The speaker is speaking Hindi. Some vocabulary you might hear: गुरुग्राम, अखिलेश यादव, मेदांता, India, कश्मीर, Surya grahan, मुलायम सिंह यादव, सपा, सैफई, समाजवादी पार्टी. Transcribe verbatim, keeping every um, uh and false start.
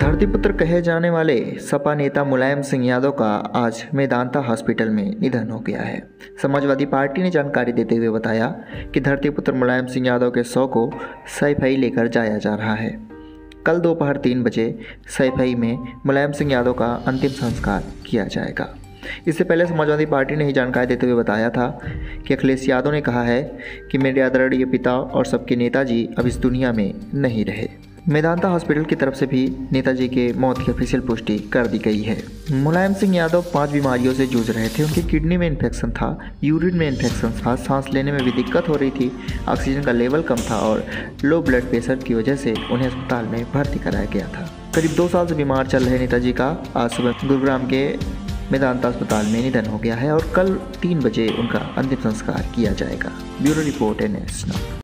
धरतीपुत्र कहे जाने वाले सपा नेता मुलायम सिंह यादव का आज मेदांता हॉस्पिटल में निधन हो गया है। समाजवादी पार्टी ने जानकारी देते हुए बताया कि धरतीपुत्र मुलायम सिंह यादव के शव को सैफई लेकर जाया जा रहा है। कल दोपहर तीन बजे सैफई में मुलायम सिंह यादव का अंतिम संस्कार किया जाएगा। इससे पहले समाजवादी पार्टी ने ही जानकारी देते हुए बताया था कि अखिलेश यादव ने कहा है कि मेरे आदरणीय पिता और सबके नेताजी अब इस दुनिया में नहीं रहे। मेदांता हॉस्पिटल की तरफ से भी नेताजी के मौत की ऑफिशियल पुष्टि कर दी गई है। मुलायम सिंह यादव पांच बीमारियों से जूझ रहे थे। उनकी किडनी में इन्फेक्शन था, यूरिन में इन्फेक्शन था, सांस लेने में भी दिक्कत हो रही थी, ऑक्सीजन का लेवल कम था और लो ब्लड प्रेशर की वजह से उन्हें अस्पताल में भर्ती कराया गया था। करीब दो साल से बीमार चल रहे नेताजी का आज सुबह गुरुग्राम के मेदांता अस्पताल में निधन हो गया है और कल तीन बजे उनका अंतिम संस्कार किया जाएगा। Bureau report N S.